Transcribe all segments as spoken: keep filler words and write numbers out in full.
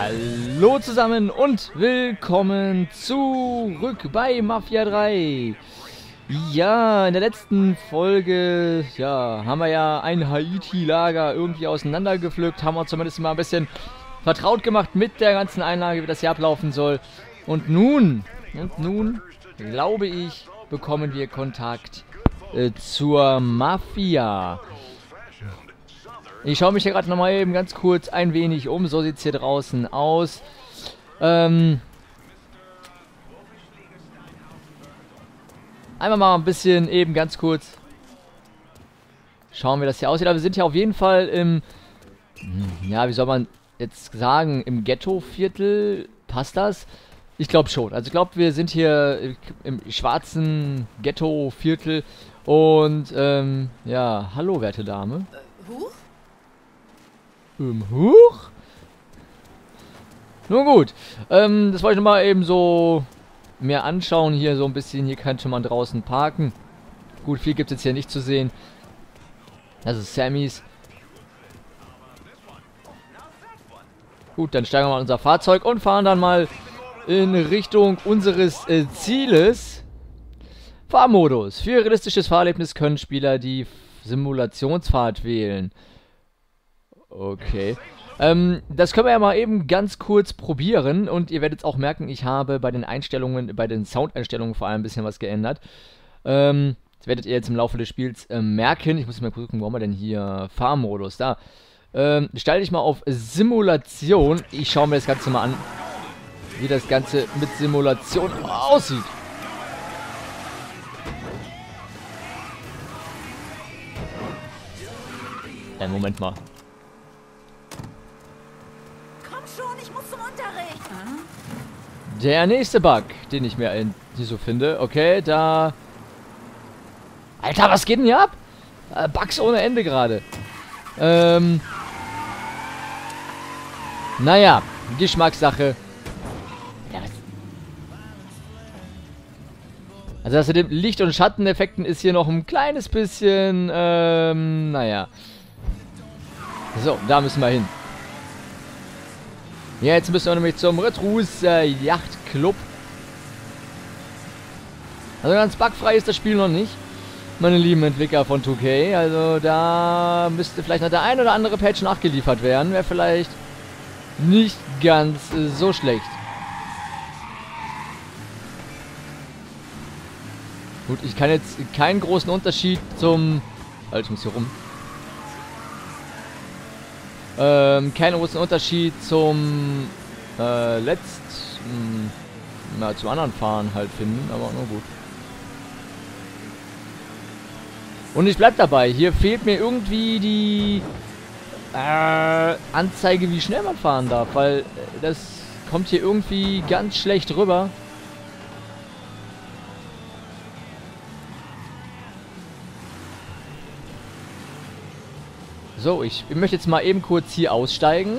Hallo zusammen und willkommen zurück bei Mafia drei. Ja, in der letzten Folge ja, haben wir ja ein Haiti-Lager irgendwie auseinandergepflückt, haben uns zumindest mal ein bisschen vertraut gemacht mit der ganzen Einlage, wie das hier ablaufen soll. Und nun, und nun, glaube ich, bekommen wir Kontakt äh, zur Mafia. Ich schaue mich hier gerade nochmal eben ganz kurz ein wenig um. So sieht es hier draußen aus. Ähm Einmal mal ein bisschen eben ganz kurz schauen, wie das hier aussieht. Aber wir sind hier auf jeden Fall im, ja, wie soll man jetzt sagen, im Ghetto-Viertel. Passt das? Ich glaube schon. Also ich glaube, wir sind hier im schwarzen Ghetto-Viertel. Und, ähm, ja, hallo, werte Dame. Huch? Ähm, Huch? Nun gut. Ähm, das wollte ich nochmal eben so mehr anschauen. Hier so ein bisschen, hier könnte man draußen parken. Gut, viel gibt es jetzt hier nicht zu sehen. Also Sammys. Gut, dann steigen wir mal in unser Fahrzeug und fahren dann mal in Richtung unseres äh, Zieles. Fahrmodus. Für realistisches Fahrerlebnis können Spieler die Simulationsfahrt wählen. Okay. Ähm, das können wir ja mal eben ganz kurz probieren. Und ihr werdet auch merken, ich habe bei den Einstellungen, bei den Soundeinstellungen vor allem ein bisschen was geändert. Ähm, das werdet ihr jetzt im Laufe des Spiels äh, merken. Ich muss mal gucken, wo haben wir denn hier Fahrmodus? Da. Ähm, stell dich mal auf Simulation. Ich schaue mir das Ganze mal an, wie das Ganze mit Simulation aussieht. Ja, Moment mal. Der nächste Bug, den ich mir in so finde. Okay, da... Alter, was geht denn hier ab? Bugs ohne Ende gerade. Ähm... Naja, Geschmackssache. Also das mit den Licht- und Schatteneffekten ist hier noch ein kleines bisschen... Ähm, naja. So, da müssen wir hin. Ja, jetzt müssen wir nämlich zum Retrus äh, Yacht Club. Also ganz bugfrei ist das Spiel noch nicht, meine lieben Entwickler von zwei K. Also da müsste vielleicht noch der ein oder andere Patch nachgeliefert werden. Wäre vielleicht nicht ganz äh, so schlecht. Gut, ich kann jetzt keinen großen Unterschied zum... Alter, ich muss hier rum. Ähm, keinen großen Unterschied zum äh, letzten, na, zum anderen Fahren halt finden, aber nur gut. Und ich bleib dabei, hier fehlt mir irgendwie die äh, Anzeige, wie schnell man fahren darf, weil das kommt hier irgendwie ganz schlecht rüber. So, ich, ich möchte jetzt mal eben kurz hier aussteigen.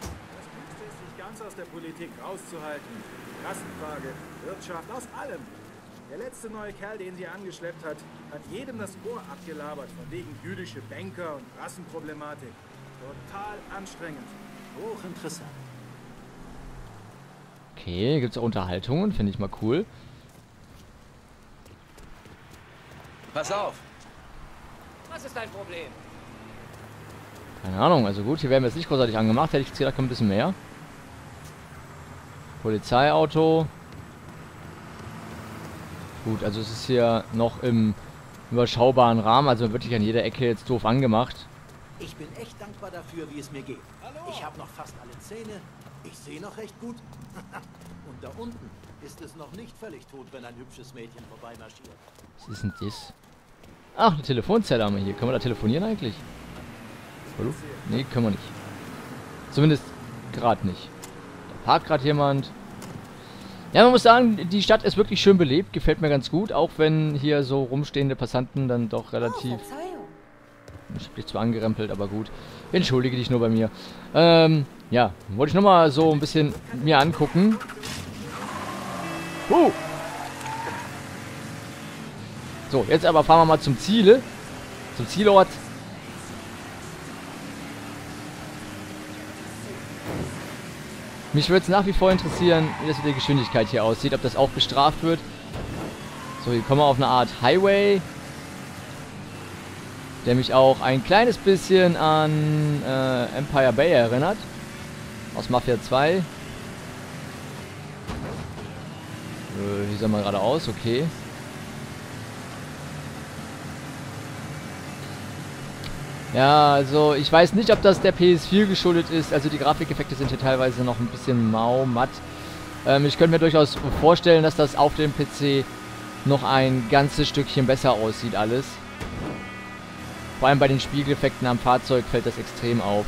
Das ist nicht ganz aus der Politik rauszuhalten. Rassenfrage, Wirtschaft, aus allem. Der letzte neue Kerl, den sie angeschleppt hat, hat jedem das Ohr abgelabert, von wegen jüdische Banker und Rassenproblematik. Total anstrengend. Hochinteressant. Okay, hier gibt es auch Unterhaltungen, finde ich mal cool. Pass auf! Was ist dein Problem? Keine Ahnung, also gut, hier werden wir jetzt nicht großartig angemacht. Hätte ich jetzt gedacht, kommt ein bisschen mehr. Polizeiauto. Gut, also es ist hier noch im überschaubaren Rahmen. Also man wird nicht an jeder Ecke jetzt doof angemacht. Ich bin echt dankbar dafür, wie es mir geht. Hallo. Ich habe noch fast alle Zähne. Ich sehe noch recht gut. Und da unten ist es noch nicht völlig tot, wenn ein hübsches Mädchen vorbeimarschiert. Was ist denn das? Ach, eine Telefonzelle haben wir hier. Können wir da telefonieren eigentlich? Hallo? Nee, können wir nicht. Zumindest gerade nicht. Da parkt gerade jemand. Ja, man muss sagen, die Stadt ist wirklich schön belebt. Gefällt mir ganz gut. Auch wenn hier so rumstehende Passanten dann doch relativ... Ich hab dich zwar angerempelt, aber gut. Entschuldige dich nur bei mir. Ähm, ja. Wollte ich nochmal so ein bisschen mir angucken. Uh! So, jetzt aber fahren wir mal zum Ziele. Zum Zielort. Mich würde es nach wie vor interessieren, wie das mit der Geschwindigkeit hier aussieht, ob das auch bestraft wird. So, hier kommen wir auf eine Art Highway, der mich auch ein kleines bisschen an äh, Empire Bay erinnert, aus Mafia zwei. Äh, hier soll man geradeaus, okay. Ja, also ich weiß nicht, ob das der P S vier geschuldet ist. Also die Grafikeffekte sind hier teilweise noch ein bisschen mau, matt. Ähm, ich könnte mir durchaus vorstellen, dass das auf dem P C noch ein ganzes Stückchen besser aussieht alles. Vor allem bei den Spiegeleffekten am Fahrzeug fällt das extrem auf.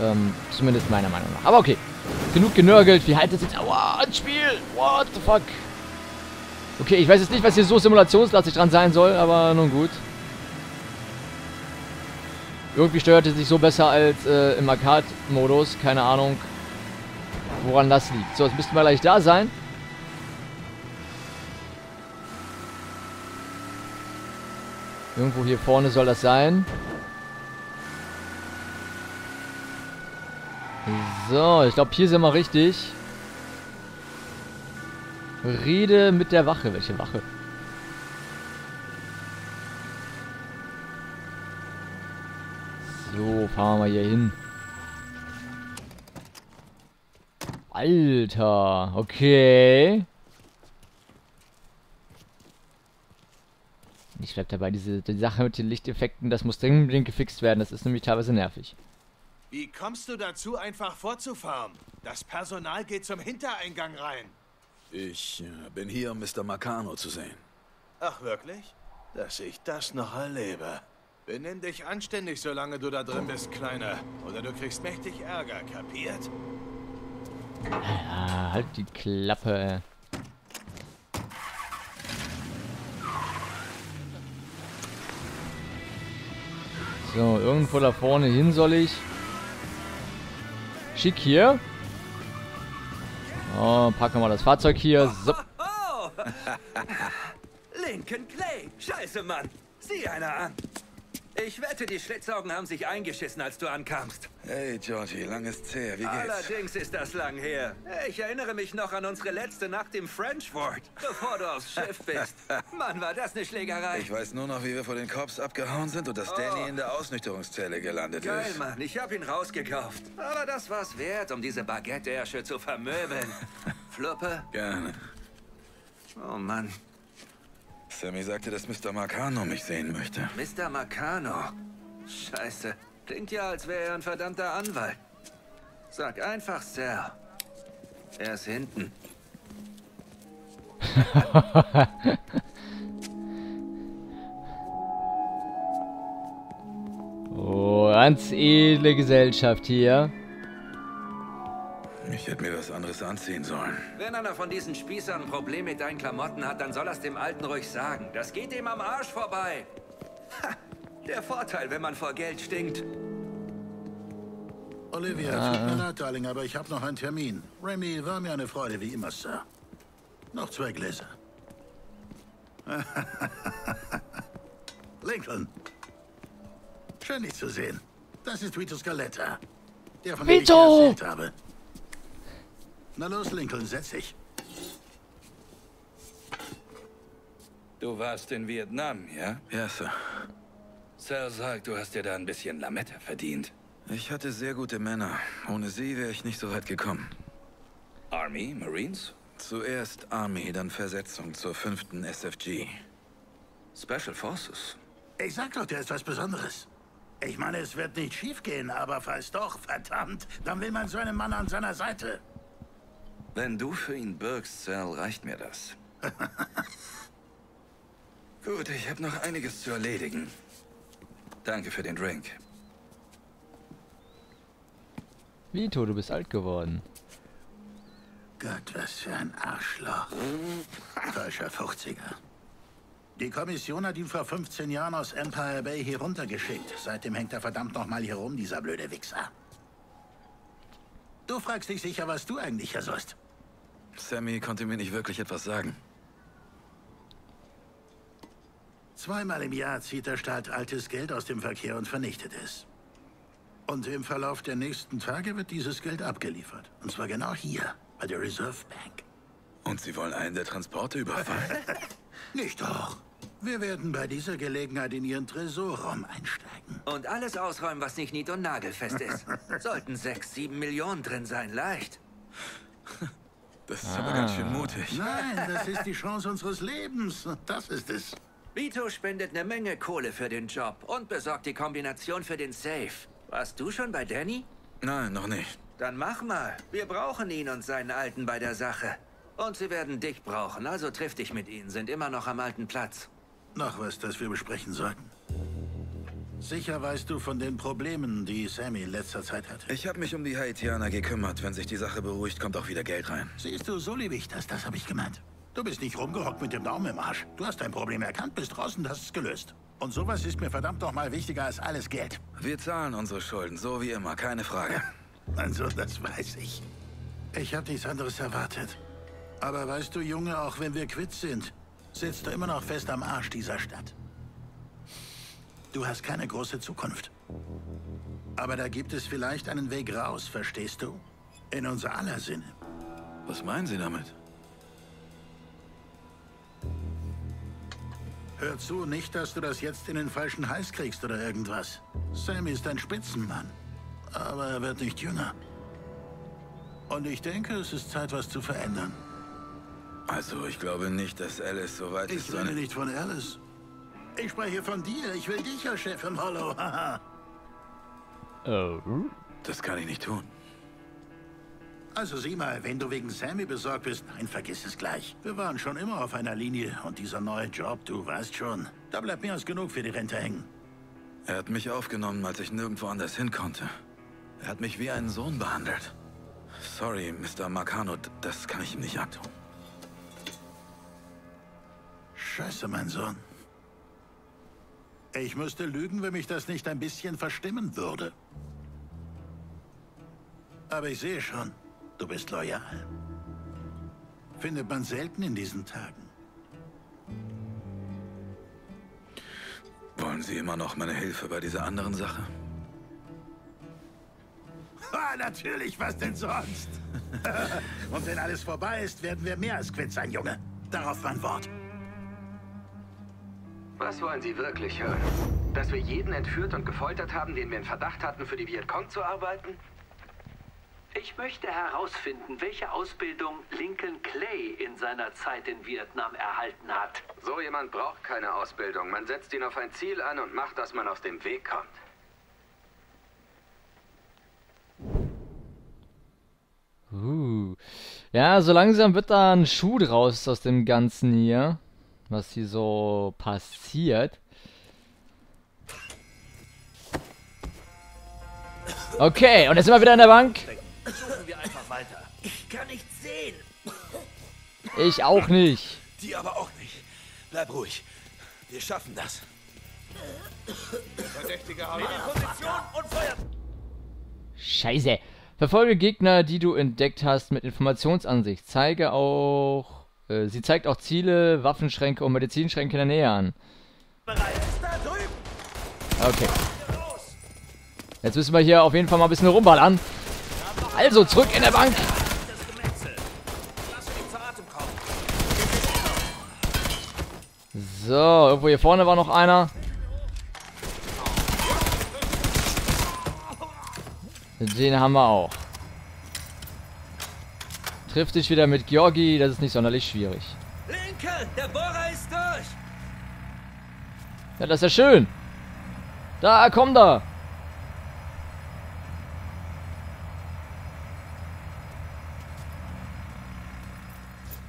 Ähm, zumindest meiner Meinung nach. Aber okay, genug genörgelt. Wie halt das jetzt? Aua, ein Spiel! What the fuck? Okay, ich weiß jetzt nicht, was hier so simulationslastig dran sein soll, aber nun gut. Irgendwie steuert es sich so besser als äh, im Arcade-Modus. Keine Ahnung, woran das liegt. So, jetzt müssten wir gleich da sein. Irgendwo hier vorne soll das sein. So, ich glaube, hier sind wir richtig. Rede mit der Wache. Welche Wache? So, fahren wir hier hin. Alter, okay. Ich bleib dabei, diese die Sache mit den Lichteffekten, das muss dringend gefixt werden. Das ist nämlich teilweise nervig. Wie kommst du dazu, einfach vorzufahren? Das Personal geht zum Hintereingang rein. Ich bin hier, um Mister Marcano zu sehen. Ach, wirklich? Dass ich das noch erlebe. Benimm dich anständig, solange du da drin bist, Kleiner. Oder du kriegst mächtig Ärger, kapiert? Ah, halt die Klappe. So, irgendwo da vorne hin soll ich. Schick hier. Oh, packen wir mal das Fahrzeug hier. So. Lincoln Clay, scheiße, Mann. Sieh einer an. Ich wette, die Schlitzaugen haben sich eingeschissen, als du ankamst. Hey, Giorgi, lang ist's her. Wie geht's? Allerdings ist das lang her. Ich erinnere mich noch an unsere letzte Nacht im French Fort, bevor du aufs Schiff bist. Mann, war das eine Schlägerei. Ich weiß nur noch, wie wir vor den Cops abgehauen sind und dass oh. Danny in der Ausnüchterungszelle gelandet Geil, ist. Geil, Mann. Ich hab ihn rausgekauft. Aber das war's wert, um diese Baguette-Ärsche zu vermöbeln. Fluppe? Gerne. Oh, Mann. Sammy sagte, dass Mister Marcano mich sehen möchte. Mister Marcano? Scheiße. Klingt ja, als wäre er ein verdammter Anwalt. Sag einfach, Sir. Er ist hinten. Oh, ganz edle Gesellschaft hier. Ich hätte mir was anderes anziehen sollen. Wenn einer von diesen Spießern ein Problem mit deinen Klamotten hat, dann soll er es dem Alten ruhig sagen. Das geht ihm am Arsch vorbei. Ha, der Vorteil, wenn man vor Geld stinkt. Olivia, ah. tut mir leid, Darling, aber ich habe noch einen Termin. Remy, war mir eine Freude, wie immer, Sir. Noch zwei Gläser. Lincoln. Schön, dich zu sehen. Das ist Vito Scaletta. Der, von dem ich erzählt habe. Na los, Lincoln, setz dich. Du warst in Vietnam, ja? Ja, Sir. Sir sagt, du hast dir da ein bisschen Lametta verdient. Ich hatte sehr gute Männer. Ohne sie wäre ich nicht so weit gekommen. Army, Marines? Zuerst Army, dann Versetzung zur fünften S F G. Special Forces? Ich sag doch, der ist was Besonderes. Ich meine, es wird nicht schief gehen, aber falls doch, verdammt, dann will man so einen Mann an seiner Seite. Wenn du für ihn bürgst, Sal, reicht mir das. Gut, ich habe noch einiges zu erledigen. Danke für den Drink. Vito, du bist alt geworden. Gott, was für ein Arschloch. Falscher fünfziger. Die Kommission hat ihn vor fünfzehn Jahren aus Empire Bay hier runtergeschickt. Seitdem hängt er verdammt nochmal hier rum, dieser blöde Wichser. Du fragst dich sicher, was du eigentlich hier sollst. Sammy konnte mir nicht wirklich etwas sagen. Zweimal im Jahr zieht der Staat altes Geld aus dem Verkehr und vernichtet es. Und im Verlauf der nächsten Tage wird dieses Geld abgeliefert. Und zwar genau hier, bei der Reserve Bank. Und Sie wollen einen der Transporte überfallen? Nicht doch. Wir werden bei dieser Gelegenheit in Ihren Tresorraum einsteigen. Und alles ausräumen, was nicht nied- und nagelfest ist. Sollten sechs, sieben Millionen drin sein, leicht. Das ist ah. aber ganz schön mutig. Nein, das ist die Chance unseres Lebens. Das ist es. Vito spendet eine Menge Kohle für den Job und besorgt die Kombination für den Safe. Warst du schon bei Danny? Nein, noch nicht. Dann mach mal. Wir brauchen ihn und seinen Alten bei der Sache. Und sie werden dich brauchen, also triff dich mit ihnen. Sind immer noch am alten Platz. Noch was, das wir besprechen sollten. Sicher weißt du von den Problemen, die Sammy in letzter Zeit hatte. Ich habe mich um die Haitianer gekümmert. Wenn sich die Sache beruhigt, kommt auch wieder Geld rein. Siehst du, so liebe ich das. Das habe ich gemeint. Du bist nicht rumgehockt mit dem Daumen im Arsch. Du hast dein Problem erkannt, bist draußen, hast es gelöst. Und sowas ist mir verdammt nochmal wichtiger als alles Geld. Wir zahlen unsere Schulden, so wie immer, keine Frage. Also, das weiß ich. Ich habe nichts anderes erwartet. Aber weißt du, Junge, auch wenn wir quitt sind, sitzt du immer noch fest am Arsch dieser Stadt. Du hast keine große Zukunft. Aber da gibt es vielleicht einen Weg raus, verstehst du? In unser aller Sinne. Was meinen Sie damit? Hör zu, nicht, dass du das jetzt in den falschen Hals kriegst oder irgendwas. Sammy ist ein Spitzenmann, aber er wird nicht jünger. Und ich denke, es ist Zeit, was zu verändern. Also, ich glaube nicht, dass Alice so weit ist. Ich rede nicht von Alice. Ich spreche von dir. Ich will dich, Herr Chef im Hollow. Oh. Das kann ich nicht tun. Also sieh mal, wenn du wegen Sammy besorgt bist, nein, vergiss es gleich. Wir waren schon immer auf einer Linie und dieser neue Job, du weißt schon, da bleibt mehr als genug für die Rente hängen. Er hat mich aufgenommen, als ich nirgendwo anders hin konnte. Er hat mich wie einen Sohn behandelt. Sorry, Mister Marcano, das kann ich ihm nicht antun. Scheiße, mein Sohn. Ich müsste lügen, wenn mich das nicht ein bisschen verstimmen würde. Aber ich sehe schon, du bist loyal. Findet man selten in diesen Tagen. Wollen Sie immer noch meine Hilfe bei dieser anderen Sache? Ah, natürlich, was denn sonst? Und wenn alles vorbei ist, werden wir mehr als quitt sein, Junge. Darauf mein Wort. Was wollen Sie wirklich hören? Dass wir jeden entführt und gefoltert haben, den wir in Verdacht hatten, für die Vietcong zu arbeiten? Ich möchte herausfinden, welche Ausbildung Lincoln Clay in seiner Zeit in Vietnam erhalten hat. So jemand braucht keine Ausbildung. Man setzt ihn auf ein Ziel an und macht, dass man aus dem Weg kommt. Uh. Ja, so langsam wird da ein Schuh draus aus dem Ganzen hier, was hier so passiert. Okay, und jetzt sind wir wieder in der Bank. Suchen wir einfach weiter. Ich kann nichts sehen. Ich auch nicht. Die aber auch nicht. Bleib ruhig. Wir schaffen das. Verdächtige haben in Position und feuert. Scheiße. Verfolge Gegner, die du entdeckt hast, mit Informationsansicht. Zeige auch. Äh, sie zeigt auch Ziele, Waffenschränke und Medizinschränke in der Nähe an. Okay. Jetzt müssen wir hier auf jeden Fall mal ein bisschen rumballern. Also zurück in der Bank. So, irgendwo hier vorne war noch einer. Den haben wir auch. Triff dich wieder mit Giorgi, das ist nicht sonderlich schwierig. Lincoln, der Bohrer ist durch. Ja, das ist ja schön. Da, komm da.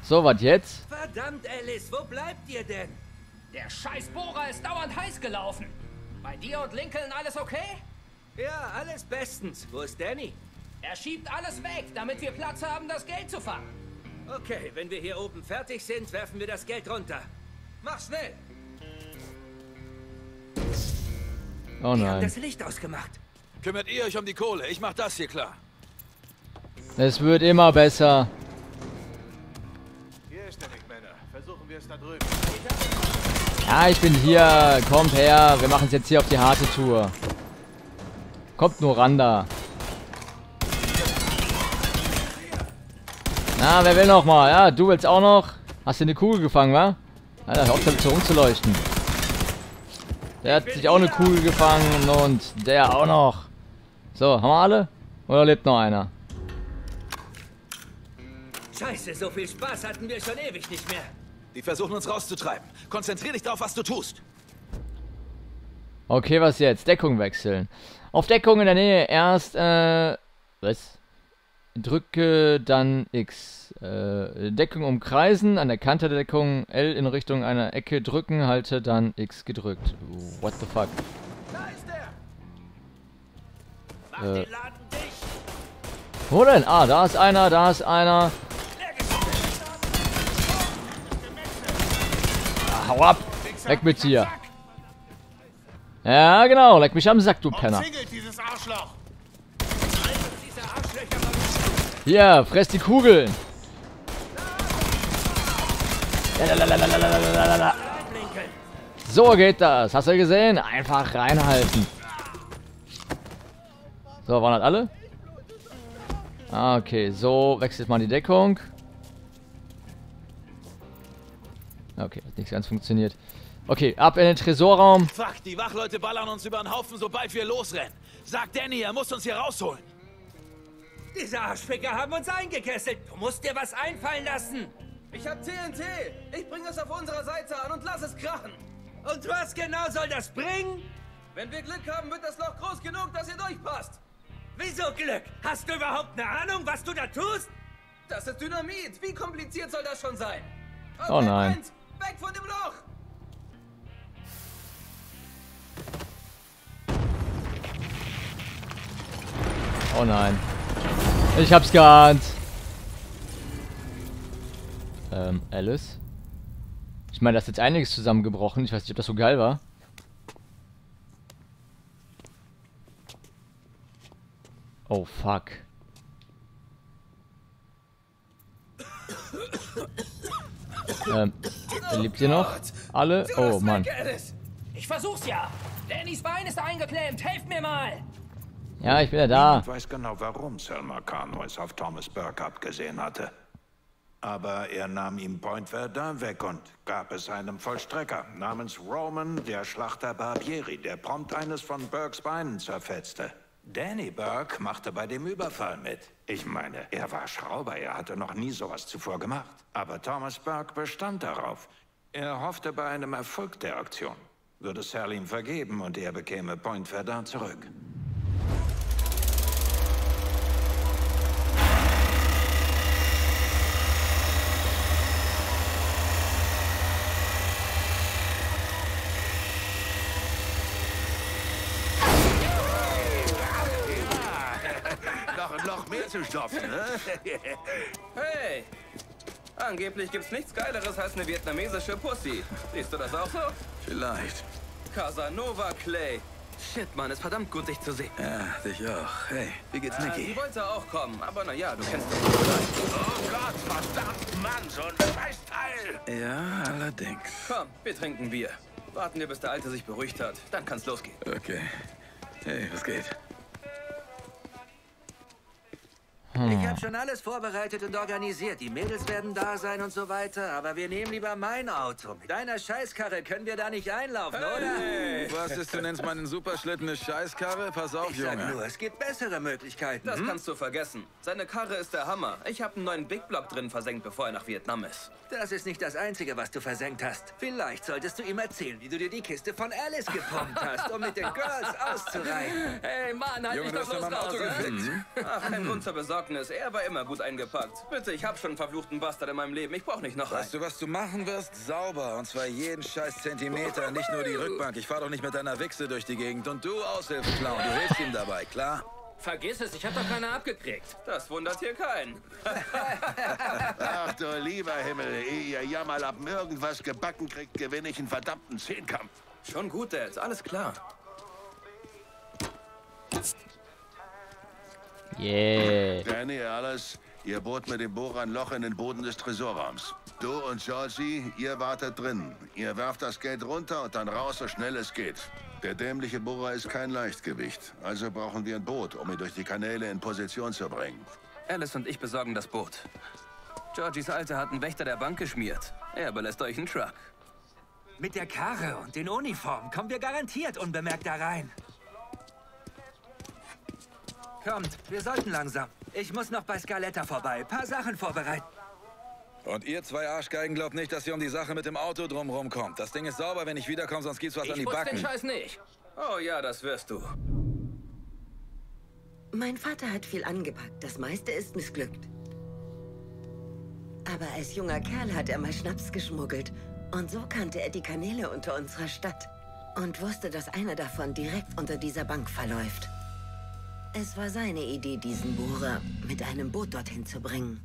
So, was jetzt? Verdammt, Alice, wo bleibt ihr denn? Der scheiß Bohrer ist dauernd heiß gelaufen. Bei dir und Lincoln alles okay? Ja, alles bestens. Wo ist Danny? Er schiebt alles weg, damit wir Platz haben, das Geld zu fangen. Okay, wenn wir hier oben fertig sind, werfen wir das Geld runter. Mach schnell! Oh nein. Die haben das Licht ausgemacht. Kümmert ihr euch um die Kohle, ich mach das hier klar. Es wird immer besser. Hier ist der Weg, Männer. Versuchen wir es da drüben. Ja, ich bin hier. Kommt her, wir machen es jetzt hier auf die harte Tour. Kommt nur ran da. Na, wer will noch mal? Ja, du willst auch noch. Hast du eine Kugel gefangen, wa? Alter, hör auf damit so rumzuleuchten. Der hat sich auch eine Kugel gefangen und der auch noch. So, haben wir alle? Oder lebt noch einer? Scheiße, so viel Spaß hatten wir schon ewig nicht mehr. Die versuchen uns rauszutreiben. Konzentrier dich drauf, was du tust. Okay, was jetzt? Deckung wechseln. Auf Deckung in der Nähe erst, äh, was? Drücke dann X. Äh, Deckung umkreisen, an der Kante der Deckung L in Richtung einer Ecke drücken, halte dann X gedrückt. What the fuck? Da ist der. Äh. Mach den Laden dicht. Wo denn? Ah, da ist einer, da ist einer. Ah, hau ab! Weg mit dir! Ja, genau, leck mich am Sack, du Penner. Hier, fress die Kugeln. So geht das. Hast du gesehen? Einfach reinhalten. So, waren das alle? Okay, so wechselt man die Deckung. Okay, hat nichts ganz funktioniert. Okay, ab in den Tresorraum. Fuck, die Wachleute ballern uns über den Haufen, sobald wir losrennen. Sag Danny, er muss uns hier rausholen. Diese Arschficker haben uns eingekesselt. Du musst dir was einfallen lassen. Ich hab T N T. Ich bring es auf unserer Seite an und lass es krachen. Und was genau soll das bringen? Wenn wir Glück haben, wird das Loch groß genug, dass ihr durchpasst. Wieso Glück? Hast du überhaupt eine Ahnung, was du da tust? Das ist Dynamit. Wie kompliziert soll das schon sein? Okay, oh nein. Eins, weg von dem Loch. Oh nein. Ich hab's geahnt. Ähm, Alice? Ich meine, da ist jetzt einiges zusammengebrochen. Ich weiß nicht, ob das so geil war. Oh, fuck. Ähm, lebt ihr noch? Alle? Oh, Mann. Ich versuch's ja. Dannys Bein ist eingeklemmt. Helft mir mal. Ja, ich bin ja da. Ich weiß genau, warum Selma Kano es auf Thomas Burke abgesehen hatte. Aber er nahm ihm Pointe Verdun weg und gab es einem Vollstrecker namens Roman, der Schlachter Barbieri, der prompt eines von Burkes Beinen zerfetzte. Danny Burke machte bei dem Überfall mit. Ich meine, er war Schrauber, er hatte noch nie sowas zuvor gemacht. Aber Thomas Burke bestand darauf. Er hoffte bei einem Erfolg der Aktion. Würde Sal ihm vergeben und er bekäme Pointe Verdun zurück. Zu stopfen, ne? Hey! Angeblich gibt's nichts Geileres als eine vietnamesische Pussy. Siehst du das auch so? Vielleicht. Casanova Clay. Shit, Mann, ist verdammt gut, dich zu sehen. Ja, dich auch. Hey, wie geht's, äh, Nicky? Die wollte auch kommen, aber naja, du kennst das. Oh Gott, verdammt, Mann, so ein Scheißteil! Ja, allerdings. Komm, wir trinken Bier. Warten wir, bis der Alte sich beruhigt hat. Dann kann's losgehen. Okay. Hey, was geht? Ich habe schon alles vorbereitet und organisiert. Die Mädels werden da sein und so weiter. Aber wir nehmen lieber mein Auto. Mit deiner Scheißkarre können wir da nicht einlaufen, hey, oder? Was ist, du nennst meinen Superschlitten eine Scheißkarre? Pass auf, ich Junge. Sag nur, es gibt bessere Möglichkeiten. Das hm? kannst du vergessen. Seine Karre ist der Hammer. Ich habe einen neuen Big Block drin versenkt, bevor er nach Vietnam ist. Das ist nicht das Einzige, was du versenkt hast. Vielleicht solltest du ihm erzählen, wie du dir die Kiste von Alice gepumpt hast, um mit den Girls auszureiben. Hey, Mann, hat mich das los Auto gefickt. Ach, kein Grund zur Besorgung. Er war immer gut eingepackt. Bitte, ich hab schon einen verfluchten Bastard in meinem Leben. Ich brauch nicht noch einen. Weißt du, was du machen wirst? Sauber. Und zwar jeden scheiß Zentimeter. Nicht nur die Rückbank. Ich fahr doch nicht mit deiner Wichse durch die Gegend. Und du Aushilfen klauen. Du hilfst ihm dabei, klar? Vergiss es, ich hab doch keiner abgekriegt. Das wundert hier keinen. Ach du lieber Himmel. Ihr Jammerlappen irgendwas gebacken kriegt, gewinne ich einen verdammten Zehnkampf. Schon gut, Dad. Alles klar. Yeah. Danny, alles. Ihr bohrt mit dem Bohrer ein Loch in den Boden des Tresorraums. Du und Giorgi, ihr wartet drin. Ihr werft das Geld runter und dann raus, so schnell es geht. Der dämliche Bohrer ist kein Leichtgewicht. Also brauchen wir ein Boot, um ihn durch die Kanäle in Position zu bringen. Alice und ich besorgen das Boot. Giorgis Alte hat einen Wächter der Bank geschmiert. Er überlässt euch einen Truck. Mit der Karre und den Uniformen kommen wir garantiert unbemerkt da rein. Kommt, wir sollten langsam. Ich muss noch bei Scaletta vorbei, paar Sachen vorbereiten. Und ihr zwei Arschgeigen glaubt nicht, dass ihr um die Sache mit dem Auto drumherum kommt. Das Ding ist sauber, wenn ich wiederkomme, sonst gibt's was ich an die Backen. Ich weiß den Scheiß nicht. Oh ja, das wirst du. Mein Vater hat viel angepackt. Das meiste ist missglückt. Aber als junger Kerl hat er mal Schnaps geschmuggelt. Und so kannte er die Kanäle unter unserer Stadt. Und wusste, dass einer davon direkt unter dieser Bank verläuft. Es war seine Idee, diesen Bohrer mit einem Boot dorthin zu bringen.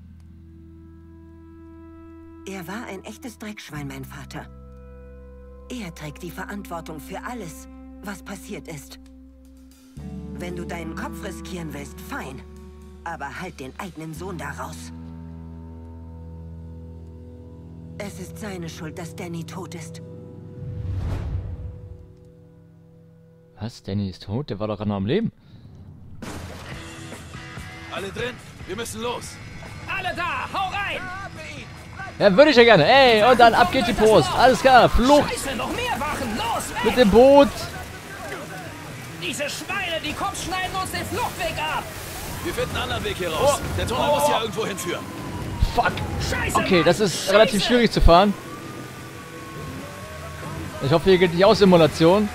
Er war ein echtes Dreckschwein, mein Vater. Er trägt die Verantwortung für alles, was passiert ist. Wenn du deinen Kopf riskieren willst, fein. Aber halt den eigenen Sohn daraus. Es ist seine Schuld, dass Danny tot ist. Was? Danny ist tot? Der war doch noch am Leben. Alle drin? Wir müssen los. Alle da! Hau rein! Ja, würde ich ja gerne. Ey, und dann ab geht die Post. Alles klar, Flucht. Scheiße, noch mehr Wachen. Los, weg. Mit dem Boot. Diese Schweine, die Kopf schneiden uns den Fluchtweg ab. Wir finden einen anderen Weg hier raus. Oh. Der Tunnel oh. muss ja irgendwo hinführen. Fuck. Scheiße, okay, das ist Scheiße. relativ schwierig zu fahren. Ich hoffe, hier geht nicht aus Simulation.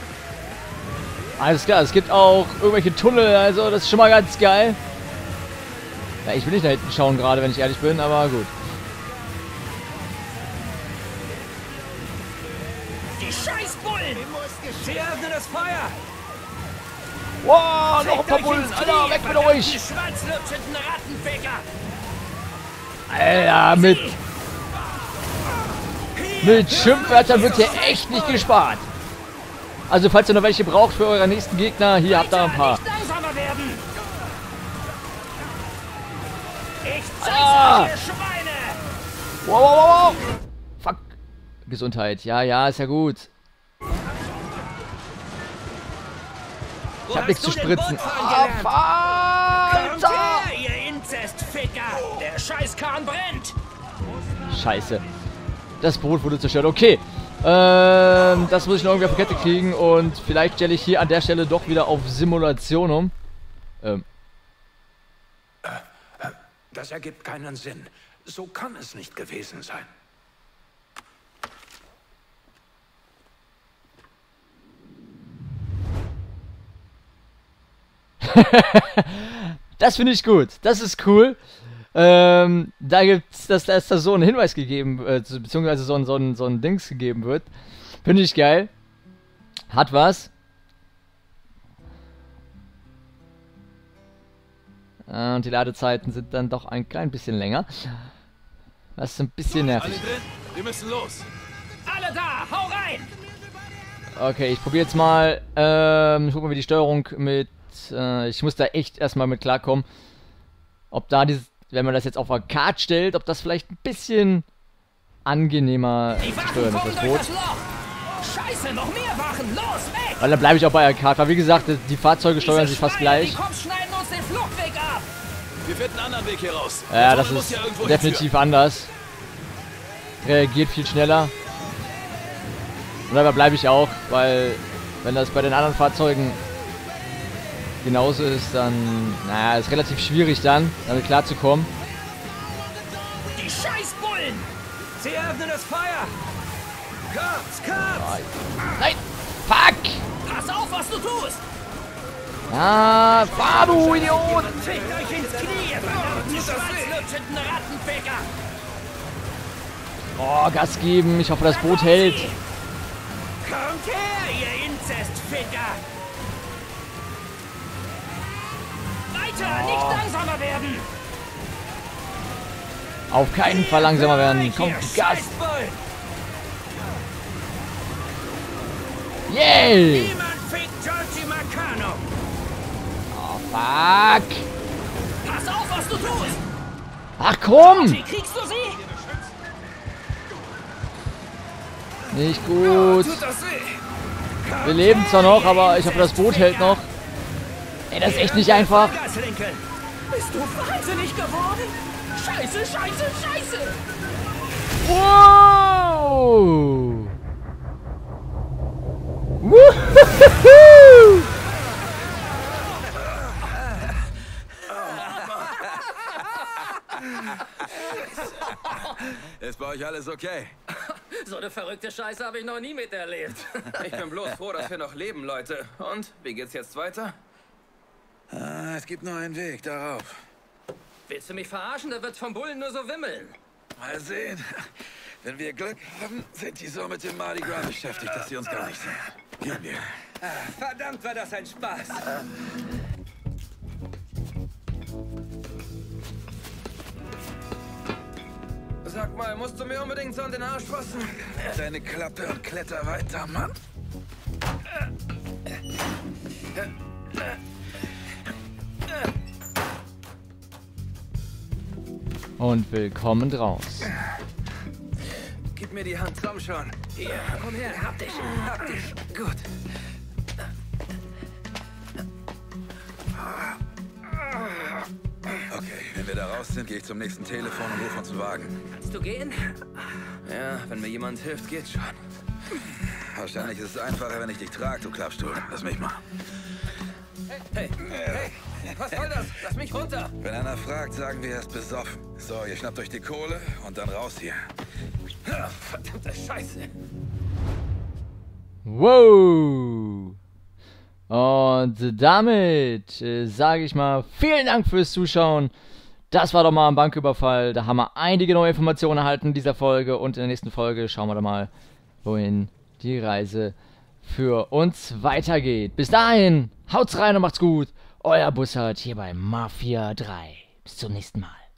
Alles klar, es gibt auch irgendwelche Tunnel. Also, das ist schon mal ganz geil. Ja, ich will nicht da hinten schauen gerade, wenn ich ehrlich bin, aber gut. Sie öffnen das Feuer! Wow, noch ein paar Bullen! Alter, weg mit euch! Alter, mit... Mit Schimpfwörtern wird hier echt nicht gespart. Also, falls ihr noch welche braucht für euren nächsten Gegner, hier habt ihr ein paar. Ah! Wow, wow, wow! Fuck! Gesundheit. Ja, ja, ist ja gut. Ich hab nichts zu spritzen. Ah, Alter! Kommt her, ihr Inzestficker! Der Scheißkahn brennt! Scheiße. Das Boot wurde zerstört. Okay. Ähm, das muss ich noch irgendwie auf die Kette kriegen. Und vielleicht stelle ich hier an der Stelle doch wieder auf Simulation um. Ähm. Das ergibt keinen Sinn. So kann es nicht gewesen sein. Das finde ich gut. Das ist cool. Ähm, da gibt's, dass da so ein Hinweis gegeben, äh, beziehungsweise so ein, so, ein, so ein Dings gegeben wird. Finde ich geil. Hat was. Äh, und die Ladezeiten sind dann doch ein klein bisschen länger. Das ist ein bisschen nervig. Alle drin? Wir müssen los. Alle da, hau rein! Okay, ich probiere jetzt mal. Ähm, ich gucke mal, wie die Steuerung mit. Ich muss da echt erstmal mit klarkommen, ob da dieses, wenn man das jetzt auf eine Karte stellt, ob das vielleicht ein bisschen angenehmer steuern ist. Das Boot. Scheiße, noch mehr Wachen, los, weg! Weil dann bleibe ich auch bei der Karte, weil wie gesagt, die Fahrzeuge steuern sich fast gleich. Ja, das ist definitiv anders. Reagiert viel schneller. Und dabei bleibe ich auch, weil wenn das bei den anderen Fahrzeugen genauso ist, dann, naja, ist relativ schwierig dann, damit klarzukommen. Die Scheißbullen! Sie öffnen das Feuer! Kurz, kurz! Nein! Fuck! Pass auf, was du tust! Ah, fahr du, Idiot! Fickt euch ins Knie, ihr verdammten schwarzlutschenden Rattenficker! Oh, Gas geben, ich hoffe, das Boot hält. Kommt her, ihr Inzestficker! Oh. Nicht langsamer werden. Auf keinen Fall langsamer werden. Kommt, Gas. Yay! Yeah. Oh, fuck. Pass auf, was du tust. Ach komm. Kriegst du sie? Nicht gut. Oh, tut das weh. Wir leben zwar noch, aber ich hoffe, das Boot hält noch. Ey, das ist echt nicht einfach. Bist du wahnsinnig geworden? Scheiße, scheiße, scheiße! Wow! Ist bei euch alles okay? So eine verrückte Scheiße habe ich noch nie miterlebt. Ich bin bloß froh, dass wir noch leben, Leute. Und, wie geht's jetzt weiter? Ah, es gibt nur einen Weg darauf. Willst du mich verarschen? Da wird's vom Bullen nur so wimmeln. Mal sehen. Wenn wir Glück haben, sind die so mit dem Mardi Gras beschäftigt, dass sie uns gar nicht sehen. Gehen wir. Ah, verdammt, war das ein Spaß. Sag mal, musst du mir unbedingt so an den Arsch fassen? Deine Klappe und kletter weiter, Mann. Und willkommen draus. Gib mir die Hand, komm schon. Hier, komm her, hab dich, hab dich. Gut. Okay, wenn wir da raus sind, gehe ich zum nächsten Telefon und rufe uns einen Wagen. Kannst du gehen? Ja, wenn mir jemand hilft, geht's schon. Wahrscheinlich ist es einfacher, wenn ich dich trage, du Klappstuhl. Lass mich mal. Hey, hey, hey, was soll das? Lass mich runter! Wenn einer fragt, sagen wir, er ist besoffen. So, ihr schnappt euch die Kohle und dann raus hier. Verdammte Scheiße! Wow! Und damit äh, sage ich mal, vielen Dank fürs Zuschauen. Das war doch mal ein Banküberfall. Da haben wir einige neue Informationen erhalten in dieser Folge. Und in der nächsten Folge schauen wir doch mal, wohin die Reise für uns weitergeht. Bis dahin, haut's rein und macht's gut. Euer Buss4rd hier bei Mafia drei. Bis zum nächsten Mal.